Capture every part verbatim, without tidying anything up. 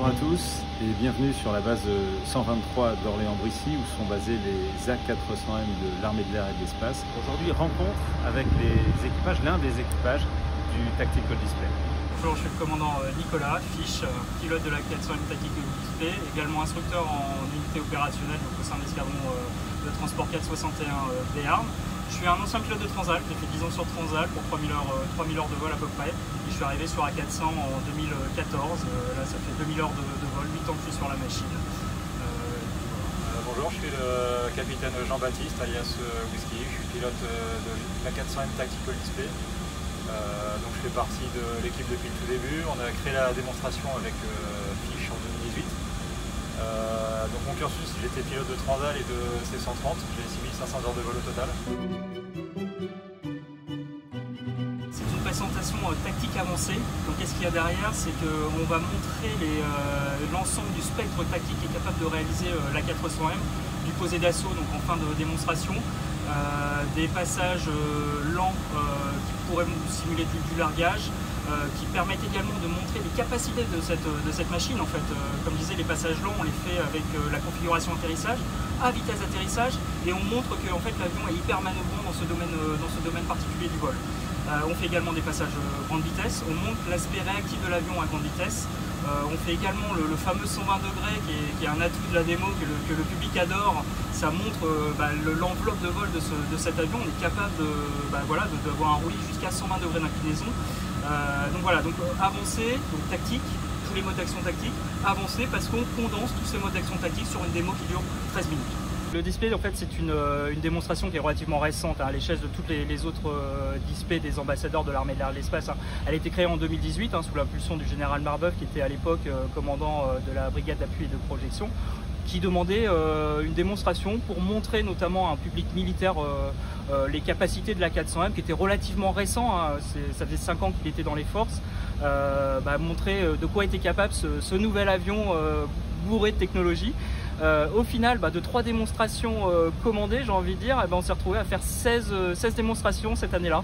Bonjour à tous et bienvenue sur la base cent vingt-trois d'Orléans-Brissy où sont basés les A quatre cents M de l'armée de l'air et de l'espace. Aujourd'hui, rencontre avec les équipages, l'un des équipages du Tactical Display. Bonjour, je suis le commandant Nicolas Fiche, pilote de l'A quatre cents M Tactical Display, également instructeur en unité opérationnelle donc au sein de l'escadron de transport quatre cent soixante et un des armes. Je suis un ancien pilote de Transal, j'ai fait dix ans sur Transal pour trois mille heures, trois mille heures de vol à peu près. Et je suis arrivé sur A quatre cents en deux mille quatorze, là ça fait deux mille heures de, de vol, huit ans que je suis sur la machine. Euh, voilà. Bonjour, je suis le capitaine Jean-Baptiste alias Whisky, je suis pilote de l'A quatre cents M Tactical Display. Euh, donc je fais partie de l'équipe depuis le tout début, on a créé la démonstration avec euh, Fish en deux mille dix-huit. Euh, donc mon cursus, j'étais pilote de Transal et de C cent trente, j'ai six mille cinq cents heures de vol au total. C'est une présentation euh, tactique avancée, donc qu'est-ce qu'il y a derrière? C'est qu'on va montrer l'ensemble euh, du spectre tactique qui est capable de réaliser euh, l'A quatre cents M, du posé d'assaut donc en fin de démonstration, euh, des passages euh, lents euh, qui pourraient simuler du, du largage, Euh, qui permettent également de montrer les capacités de cette, de cette machine. En fait, euh, comme disait, les passages lents, on les fait avec euh, la configuration atterrissage, à vitesse d'atterrissage, et on montre que en fait, l'avion est hyper manœuvrant dans ce domaine, euh, dans ce domaine particulier du vol. Euh, on fait également des passages euh, grande vitesse, on montre l'aspect réactif de l'avion à grande vitesse. Euh, on fait également le, le fameux cent vingt degrés qui est, qui est un atout de la démo que le, que le public adore. Ça montre euh, bah, l'enveloppe de vol de, ce, de cet avion. On est capable de, bah, voilà, de, d'avoir un roulis jusqu'à cent vingt degrés d'inclinaison. Euh, donc voilà, donc avancée, donc tactique, tous les modes d'action tactique, avancée parce qu'on condense tous ces modes d'action tactique sur une démo qui dure treize minutes. Le display, en fait, c'est une, une démonstration qui est relativement récente hein, à l'échelle de toutes les, les autres euh, displays des ambassadeurs de l'armée de l'air et de l'espace. Hein. Elle a été créée en deux mille dix-huit hein, sous l'impulsion du général Marbeuf qui était à l'époque euh, commandant euh, de la brigade d'appui et de projection, qui demandait euh, une démonstration pour montrer notamment à un public militaire euh, euh, les capacités de l'A quatre cents M qui était relativement récent, hein, ça faisait cinq ans qu'il était dans les forces, euh, bah, montrer de quoi était capable ce, ce nouvel avion euh, bourré de technologie. Euh, au final, bah, de trois démonstrations euh, commandées, j'ai envie de dire, eh ben, on s'est retrouvé à faire seize, euh, seize démonstrations cette année-là.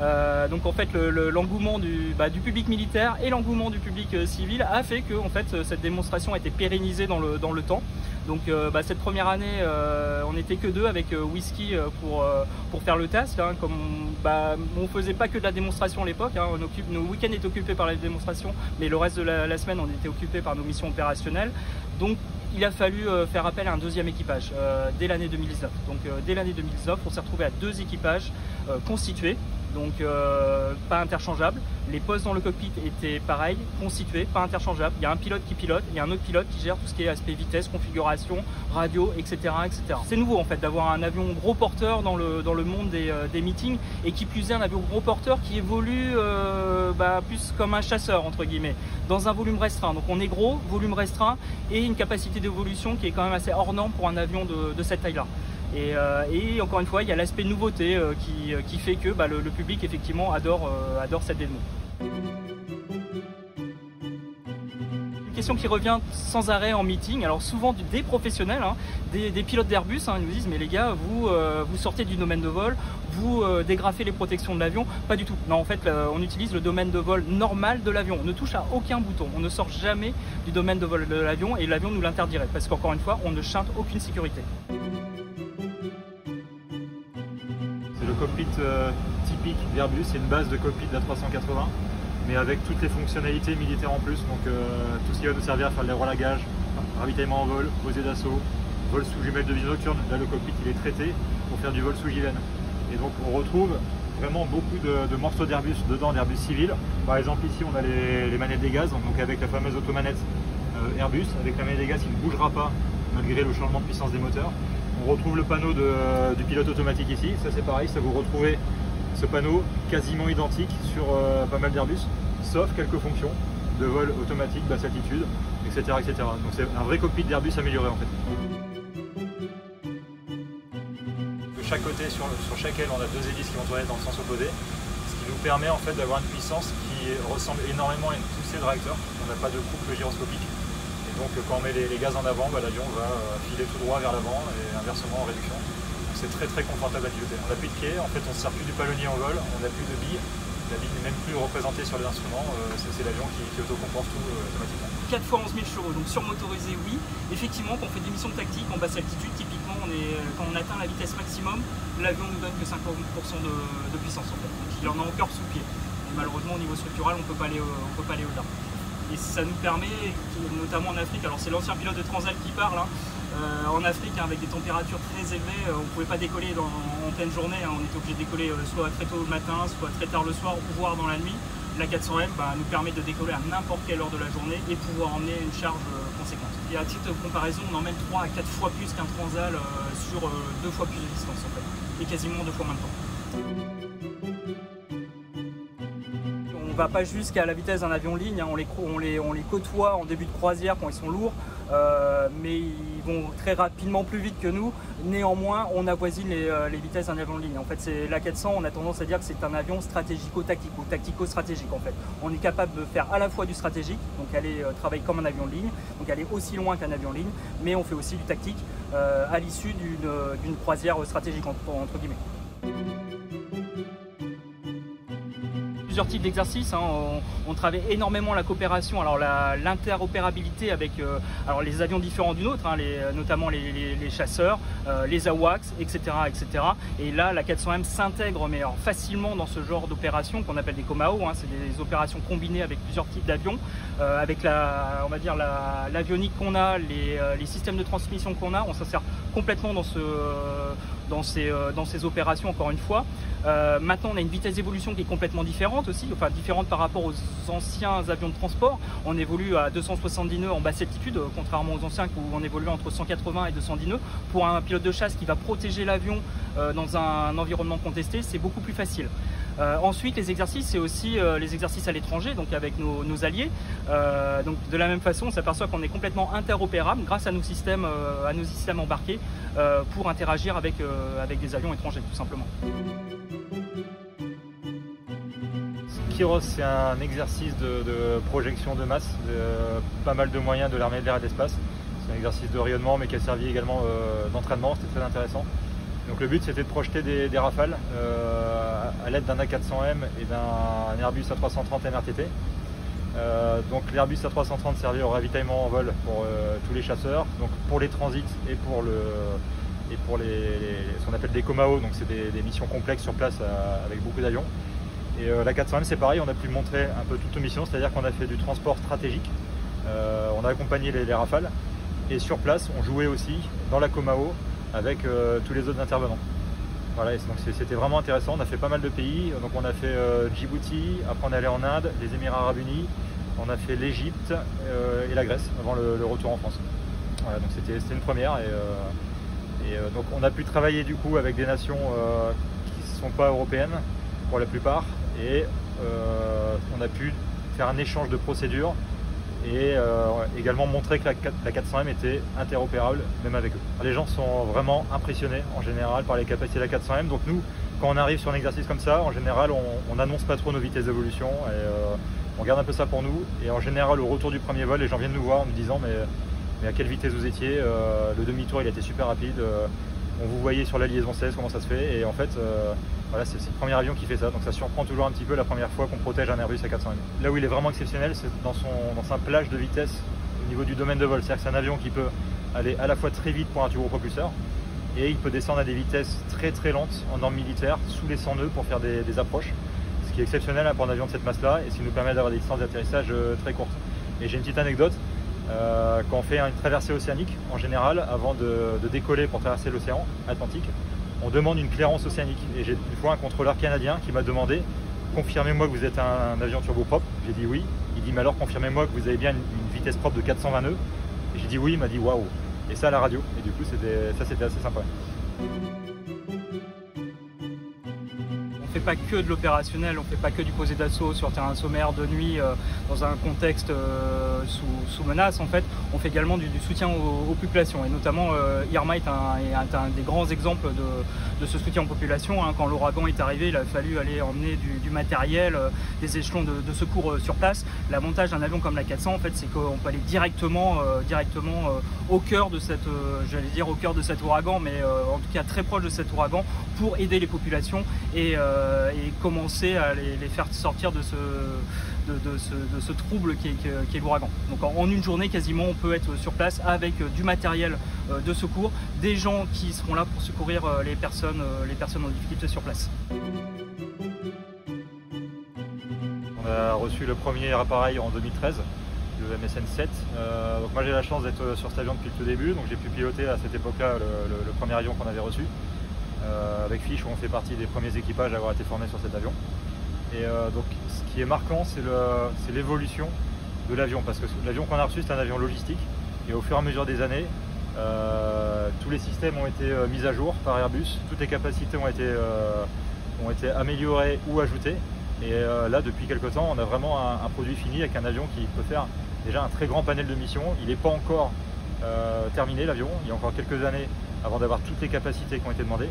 Euh, donc en fait, l'engouement le, le, du, bah, du public militaire et l'engouement du public euh, civil a fait que en fait, cette démonstration a été pérennisée dans le, dans le temps. Donc euh, bah, cette première année, euh, on n'était que deux avec euh, Whisky euh, pour, euh, pour faire le task. Hein, comme on bah, ne faisait pas que de la démonstration à l'époque, hein, nos week-ends étaient occupés par la démonstration, mais le reste de la, la semaine, on était occupés par nos missions opérationnelles. Donc il a fallu euh, faire appel à un deuxième équipage euh, dès l'année deux mille dix-neuf. Donc euh, dès l'année deux mille dix-neuf, on s'est retrouvé à deux équipages euh, constitués. Donc euh, pas interchangeables, les postes dans le cockpit étaient pareils, constitués, pas interchangeables. Il y a un pilote qui pilote, il y a un autre pilote qui gère tout ce qui est aspect vitesse, configuration, radio, et cetera et cetera. C'est nouveau en fait d'avoir un avion gros porteur dans le, dans le monde des, euh, des meetings et qui plus est un avion gros porteur qui évolue euh, bah, plus comme un chasseur entre guillemets, dans un volume restreint. Donc on est gros, volume restreint et une capacité d'évolution qui est quand même assez hors norme pour un avion de, de cette taille-là. Et, euh, et encore une fois, il y a l'aspect nouveauté euh, qui, euh, qui fait que bah, le, le public effectivement adore, euh, adore cette démo. Une question qui revient sans arrêt en meeting, alors souvent des professionnels, hein, des, des pilotes d'Airbus, hein, ils nous disent mais les gars, vous, euh, vous sortez du domaine de vol, vous euh, dégrafez les protections de l'avion, pas du tout. Non, en fait, euh, on utilise le domaine de vol normal de l'avion, on ne touche à aucun bouton, on ne sort jamais du domaine de vol de l'avion et l'avion nous l'interdirait parce qu'encore une fois, on ne chinte aucune sécurité. Cockpit euh, typique d'Airbus, c'est une base de cockpit d'A trois cent quatre-vingts, mais avec toutes les fonctionnalités militaires en plus, donc euh, tout ce qui va nous servir à faire les relagages, ravitaillement en vol, posé d'assaut, vol sous jumelles de vision nocturne. Là, le cockpit il est traité pour faire du vol sous J V N. Et donc on retrouve vraiment beaucoup de, de morceaux d'Airbus dedans, d'Airbus civil. Par exemple ici on a les, les manettes des gaz, donc avec la fameuse automanette euh, Airbus, avec la manette des gaz qui ne bougera pas malgré le changement de puissance des moteurs. On retrouve le panneau de, du pilote automatique ici, ça c'est pareil, ça vous retrouvez ce panneau quasiment identique sur euh, pas mal d'Airbus, sauf quelques fonctions de vol automatique, basse altitude, et cetera et cetera. Donc c'est un vrai cockpit d'Airbus amélioré en fait. De chaque côté, sur, sur chaque aile, on a deux hélices qui vont tourner dans le sens opposé, ce qui nous permet en fait d'avoir une puissance qui ressemble énormément à une poussée de réacteur, on n'a pas de couple gyroscopique. Donc quand on met les, les gaz en avant, bah, l'avion va filer tout droit vers l'avant et inversement en réduction. C'est très très confortable à piloter. On n'a plus de pied, en fait on ne sert plus du palonnier en vol, on n'a plus de billes, la ligne n'est même plus représentée sur les instruments, euh, c'est l'avion qui, qui autocomporte tout euh, automatiquement. quatre fois onze mille chevaux, donc surmotorisé, oui. Effectivement, quand on fait des missions tactiques en basse altitude, typiquement on est, quand on atteint la vitesse maximum, l'avion ne nous donne que cinquante pour cent de, de puissance en fait, donc il en a encore sous pied. Et malheureusement au niveau structural, on ne peut pas aller au-delà. Et ça nous permet, notamment en Afrique, alors c'est l'ancien pilote de Transal qui parle, hein, euh, en Afrique hein, avec des températures très élevées, euh, on ne pouvait pas décoller dans, en pleine journée, hein, on était obligé de décoller euh, soit très tôt le matin, soit très tard le soir, voire dans la nuit. La quatre cents M bah, nous permet de décoller à n'importe quelle heure de la journée et pouvoir emmener une charge euh, conséquente. Et à titre de comparaison, on emmène trois à quatre fois plus qu'un Transal euh, sur euh, deux fois plus de distance en fait, et quasiment deux fois moins de temps. On ne va pas jusqu'à la vitesse d'un avion ligne, hein. on, les, on, les, on les côtoie en début de croisière quand ils sont lourds, euh, mais ils vont très rapidement plus vite que nous. Néanmoins, on avoisine les, les vitesses d'un avion ligne. En fait, c'est l'A quatre cents, on a tendance à dire que c'est un avion stratégico-tactique ou tactico-stratégique en fait. On est capable de faire à la fois du stratégique, donc aller euh, travailler comme un avion de ligne, donc aller aussi loin qu'un avion ligne, mais on fait aussi du tactique euh, à l'issue d'une croisière stratégique entre guillemets. Types d'exercices, hein. on, on travaille énormément la coopération, alors l'interopérabilité avec euh, alors les avions différents d'une autre, hein, les, notamment les, les, les chasseurs, euh, les AWACS, et cetera, et cetera. Et là, la quatre cents M s'intègre mais alors, facilement dans ce genre d'opérations qu'on appelle des COMAO, hein, c'est des opérations combinées avec plusieurs types d'avions, euh, avec la, on va dire l'avionique la, qu'on a, les, les systèmes de transmission qu'on a, on s'insère complètement dans ce euh, Dans ces, dans ces opérations encore une fois. Euh, maintenant on a une vitesse d'évolution qui est complètement différente aussi, enfin différente par rapport aux anciens avions de transport. On évolue à deux cent soixante-dix nœuds en basse altitude, contrairement aux anciens où on évolue entre cent quatre-vingts et deux cent dix nœuds. Pour un pilote de chasse qui va protéger l'avion euh, dans un environnement contesté, c'est beaucoup plus facile. Euh, ensuite les exercices, c'est aussi euh, les exercices à l'étranger, donc avec nos, nos alliés. Euh, donc de la même façon, on s'aperçoit qu'on est complètement interopérable grâce à nos systèmes, euh, à nos systèmes embarqués euh, pour interagir avec euh, avec des avions étrangers tout simplement. Skiros, c'est un exercice de, de projection de masse, de pas mal de moyens de l'armée de l'air et de l'espace. C'est un exercice de rayonnement mais qui a servi également euh, d'entraînement, c'était très intéressant. Donc le but c'était de projeter des, des rafales euh, à l'aide d'un A quatre cents M et d'un Airbus A trois cent trente M R T T. Euh, donc l'Airbus A trois cent trente servait au ravitaillement en vol pour euh, tous les chasseurs, donc pour les transits et pour le... et pour les, les, ce qu'on appelle des COMAO, donc c'est des, des missions complexes sur place à, avec beaucoup d'avions. Et euh, la quatre cents M c'est pareil, on a pu montrer un peu toutes nos missions, c'est-à-dire qu'on a fait du transport stratégique, euh, on a accompagné les, les rafales, et sur place on jouait aussi dans la COMAO avec euh, tous les autres intervenants. Voilà, et donc c'était vraiment intéressant, on a fait pas mal de pays, donc on a fait euh, Djibouti, après on est allé en Inde, les Émirats Arabes Unis, on a fait l'Égypte euh, et la Grèce avant le, le retour en France. Voilà, donc c'était une première. Et, euh, Et euh, donc on a pu travailler du coup avec des nations euh, qui ne sont pas européennes pour la plupart, et euh, on a pu faire un échange de procédures et euh, également montrer que la, la quatre cents M était interopérable même avec eux. Les gens sont vraiment impressionnés en général par les capacités de la quatre cents M, donc nous quand on arrive sur un exercice comme ça, en général on n'annonce pas trop nos vitesses d'évolution et euh, on garde un peu ça pour nous, et en général au retour du premier vol les gens viennent nous voir en nous disant mais Mais à quelle vitesse vous étiez, euh, le demi-tour il a été super rapide, euh, on vous voyait sur la liaison seize comment ça se fait, et en fait euh, voilà, c'est le premier avion qui fait ça, donc ça surprend toujours un petit peu la première fois qu'on protège un Airbus A quatre cents M. Là où il est vraiment exceptionnel, c'est dans, dans sa plage de vitesse au niveau du domaine de vol, c'est-à-dire que c'est un avion qui peut aller à la fois très vite pour un turbopropulseur, et il peut descendre à des vitesses très très lentes en norme militaire, sous les cent nœuds pour faire des, des approches, ce qui est exceptionnel pour un avion de cette masse-là, et ce qui nous permet d'avoir des distances d'atterrissage très courtes. Et j'ai une petite anecdote. Euh, quand on fait une traversée océanique, en général, avant de, de décoller pour traverser l'océan Atlantique, on demande une clairance océanique. Et j'ai une fois un contrôleur canadien qui m'a demandé « Confirmez-moi que vous êtes un, un avion turboprop ». J'ai dit « Oui ». Il dit « Mais alors, confirmez-moi que vous avez bien une, une vitesse propre de quatre cent vingt nœuds ». J'ai dit « Oui ». Il m'a dit « Waouh ». Et ça à la radio. Et du coup, ça, c'était assez sympa. On ne fait pas que de l'opérationnel, on ne fait pas que du posé d'assaut sur terrain sommaire de nuit euh, dans un contexte euh, sous, sous menace en fait. On fait également du, du soutien aux, aux populations, et notamment euh, Irma est un, est un des grands exemples de, de ce soutien aux populations. Hein. Quand l'ouragan est arrivé, il a fallu aller emmener du, du matériel, euh, des échelons de, de secours euh, sur place. L'avantage d'un avion comme la quatre cents en fait, c'est qu'on peut aller directement, euh, directement euh, au cœur de cette, euh, j'allais dire au cœur de cet ouragan, mais euh, en tout cas très proche de cet ouragan pour aider les populations et euh, euh, et commencer à les, les faire sortir de ce, de, de ce, de ce trouble qu'est qu'est l'ouragan. Donc en, en une journée quasiment on peut être sur place avec du matériel euh, de secours, des gens qui seront là pour secourir euh, les personnes, euh, les personnes en difficulté sur place. On a reçu le premier appareil en deux mille treize, le M S N sept. Euh, donc moi j'ai la chance d'être sur cet avion depuis le début, donc j'ai pu piloter à cette époque-là le, le, le premier avion qu'on avait reçu. Euh, avec Fish, on fait partie des premiers équipages à avoir été formés sur cet avion. Et euh, donc ce qui est marquant, c'est l'évolution de l'avion, parce que l'avion qu'on a reçu, c'est un avion logistique. Et au fur et à mesure des années, euh, tous les systèmes ont été mis à jour par Airbus, toutes les capacités ont été, euh, ont été améliorées ou ajoutées. Et euh, là, depuis quelques temps, on a vraiment un, un produit fini avec un avion qui peut faire déjà un très grand panel de missions. Il n'est pas encore euh, terminé, l'avion. Il y a encore quelques années avant d'avoir toutes les capacités qui ont été demandées.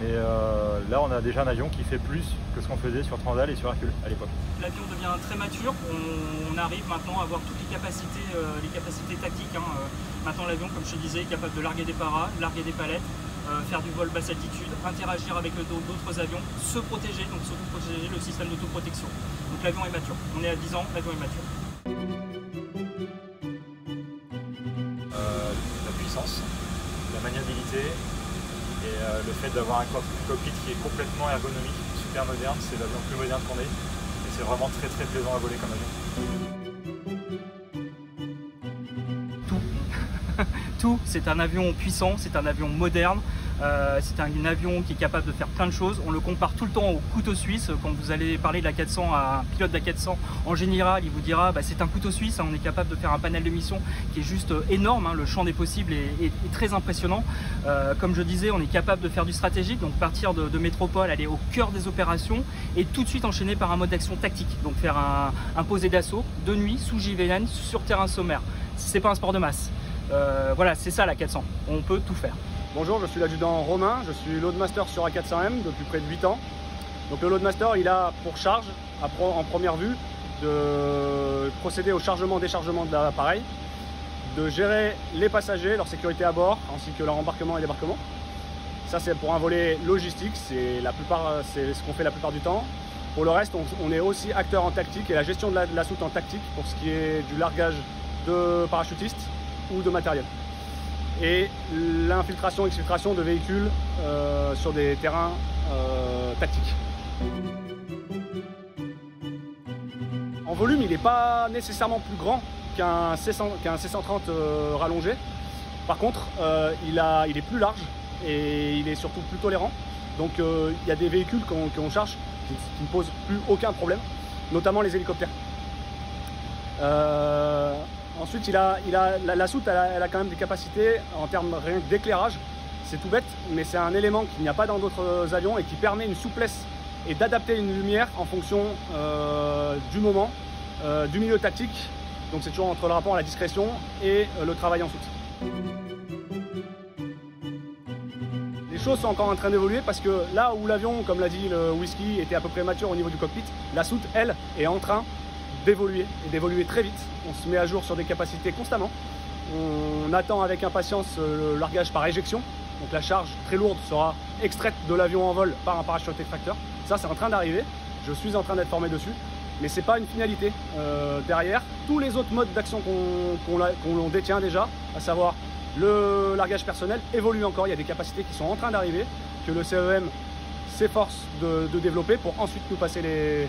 Mais euh, là, on a déjà un avion qui fait plus que ce qu'on faisait sur Transal et sur Hercules à l'époque. L'avion devient très mature. On, on arrive maintenant à avoir toutes les capacités, euh, les capacités tactiques. Hein. Maintenant, l'avion, comme je te disais, est capable de larguer des paras, larguer des palettes, Euh, faire du vol basse altitude, interagir avec d'autres avions, se protéger, donc surtout protéger le système d'autoprotection. Donc l'avion est mature. On est à dix ans, l'avion est mature. Euh, la puissance, la maniabilité et euh, le fait d'avoir un cockpit qui est complètement ergonomique, super moderne, c'est l'avion plus moderne qu'on ait et c'est vraiment très très plaisant à voler comme avion. C'est un avion puissant, c'est un avion moderne, euh, c'est un, un avion qui est capable de faire plein de choses. On le compare tout le temps au couteau suisse. Quand vous allez parler de la quatre cents à un pilote de la quatre cents, en général, il vous dira bah, c'est un couteau suisse, hein, on est capable de faire un panel de missions qui est juste énorme, hein, le champ des possibles est, est, est très impressionnant. Euh, comme je disais, on est capable de faire du stratégique, donc partir de, de métropole, aller au cœur des opérations et tout de suite enchaîner par un mode d'action tactique, donc faire un, un posé d'assaut de nuit, sous J V N, sur terrain sommaire. C'est pas un sport de masse. Euh, voilà, c'est ça la quatre cents, on peut tout faire. Bonjour, je suis l'adjudant Romain, je suis loadmaster sur A quatre cents M depuis près de huit ans. Donc le loadmaster, il a pour charge, en première vue, de procéder au chargement-déchargement de l'appareil, de gérer les passagers, leur sécurité à bord, ainsi que leur embarquement et débarquement. Ça c'est pour un volet logistique, c'est la plupart, c'est ce qu'on fait la plupart du temps. Pour le reste, on, on est aussi acteur en tactique et la gestion de la, de la soute en tactique pour ce qui est du largage de parachutistes ou de matériel. Et l'infiltration, exfiltration de véhicules euh, sur des terrains euh, tactiques. En volume, il n'est pas nécessairement plus grand qu'un C cent trente euh, rallongé. Par contre, euh, il, a, il est plus large et il est surtout plus tolérant. Donc il euh, y a des véhicules qu'on qu'on charge qui, qui ne posent plus aucun problème, notamment les hélicoptères. Euh, Ensuite, il a, il a, la, la soute, elle a, elle a quand même des capacités en termes d'éclairage. C'est tout bête, mais c'est un élément qu'il n'y a pas dans d'autres avions et qui permet une souplesse et d'adapter une lumière en fonction euh, du moment, euh, du milieu tactique. Donc c'est toujours entre le rapport à la discrétion et euh, le travail en soute. Les choses sont encore en train d'évoluer parce que là où l'avion, comme l'a dit le Whisky, était à peu près mature au niveau du cockpit, la soute, elle, est en train d'évoluer et d'évoluer très vite. On se met à jour sur des capacités constamment. On attend avec impatience le largage par éjection. Donc la charge très lourde sera extraite de l'avion en vol par un parachute extracteur. Ça, c'est en train d'arriver. Je suis en train d'être formé dessus. Mais ce n'est pas une finalité. Euh, derrière, tous les autres modes d'action qu'on qu'on qu'on détient déjà, à savoir le largage personnel, évolue encore. Il y a des capacités qui sont en train d'arriver, que le C E M s'efforce de, de développer pour ensuite nous passer les...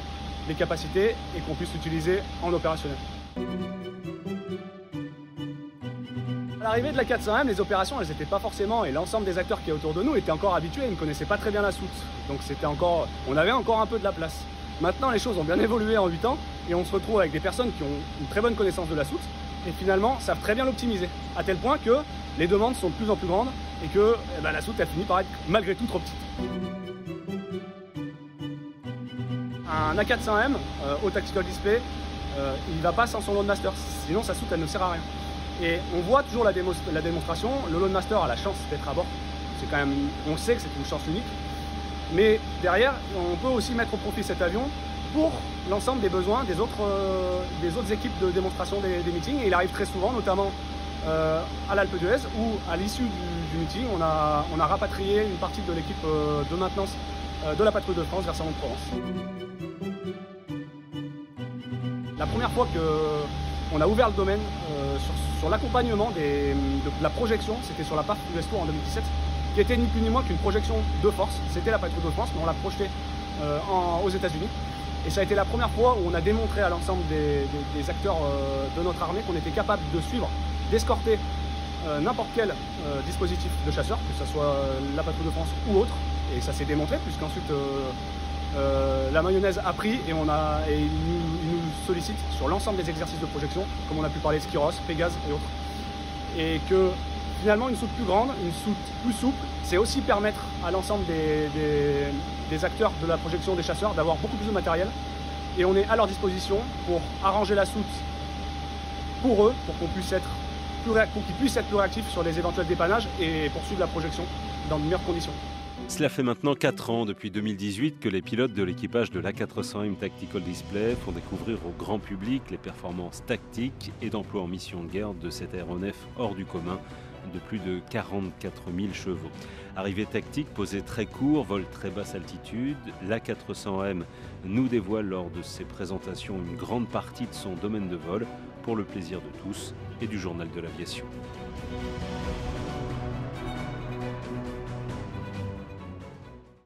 les capacités et qu'on puisse l'utiliser en opérationnel. À l'arrivée de la quatre cents M, les opérations, elles n'étaient pas forcément, et l'ensemble des acteurs qui étaient autour de nous étaient encore habitués, ils ne connaissaient pas très bien la soute. Donc c'était encore, on avait encore un peu de la place. Maintenant, les choses ont bien évolué en huit ans et on se retrouve avec des personnes qui ont une très bonne connaissance de la soute et finalement savent très bien l'optimiser, à tel point que les demandes sont de plus en plus grandes et que eh ben, la soute, elle finit par être malgré tout trop petite. Un A quatre cents M euh, au Tactical Display, euh, il ne va pas sans son loadmaster, sinon sa soute elle ne sert à rien. Et on voit toujours la, démo, la démonstration, le loadmaster a la chance d'être à bord, c'est quand même, on sait que c'est une chance unique, mais derrière on peut aussi mettre au profit cet avion pour l'ensemble des besoins des autres, euh, des autres équipes de démonstration des, des meetings. Et il arrive très souvent, notamment euh, à l'Alpe d'Huez, où à l'issue du, du meeting on a, on a rapatrié une partie de l'équipe euh, de maintenance de la Patrouille de France vers Salon-de-Provence. La première fois qu'on a ouvert le domaine euh, sur, sur l'accompagnement de, de la projection, c'était sur la part du U S T O en deux mille dix-sept, qui était ni plus ni moins qu'une projection de force. C'était la Patrouille de France, mais on l'a projetée euh, en, aux États-Unis. Et ça a été la première fois où on a démontré à l'ensemble des, des, des acteurs euh, de notre armée qu'on était capable de suivre, d'escorter euh, n'importe quel euh, dispositif de chasseur, que ce soit euh, la Patrouille de France ou autre. Et ça s'est démontré, puisqu'ensuite euh, euh, la mayonnaise a pris et, on a, et ils, nous, ils nous sollicitent sur l'ensemble des exercices de projection, comme on a pu parler de Skiros, Pegas et autres. Et que finalement, une soute plus grande, une soute plus souple, c'est aussi permettre à l'ensemble des, des, des acteurs de la projection des chasseurs d'avoir beaucoup plus de matériel. Et on est à leur disposition pour arranger la soute pour eux, pour qu'on puisse être plus réa- pour qu'ils puissent être plus réactifs sur les éventuels dépannages et poursuivre la projection dans de meilleures conditions. Cela fait maintenant quatre ans, depuis deux mille dix-huit, que les pilotes de l'équipage de l'A quatre cents M Tactical Display font découvrir au grand public les performances tactiques et d'emploi en mission de guerre de cet aéronef hors du commun de plus de quarante-quatre mille chevaux. Arrivée tactique, posée très court, vol très basse altitude, l'A quatre cents M nous dévoile lors de ses présentations une grande partie de son domaine de vol pour le plaisir de tous et du journal de l'aviation.